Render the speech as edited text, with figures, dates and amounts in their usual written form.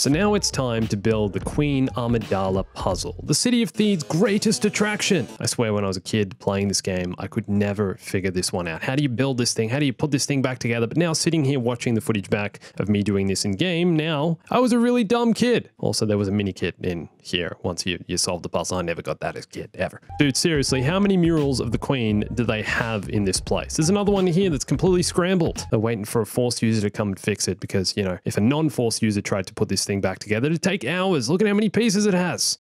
So now it's time to build the Queen Amidala puzzle, the city of Thieves' greatest attraction. I swear when I was a kid playing this game, I could never figure this one out. How do you build this thing? How do you put this thing back together? But now sitting here watching the footage back of me doing this in game, now I was a really dumb kid. Also, there was a mini kit in here once you solved the puzzle. I never got that as a kid, ever. Dude, seriously, how many murals of the Queen do they have in this place? There's another one here that's completely scrambled. They're waiting for a force user to come and fix it because, you know, if a non-force user tried to put this thing back together, it'd take hours. Look at how many pieces it has.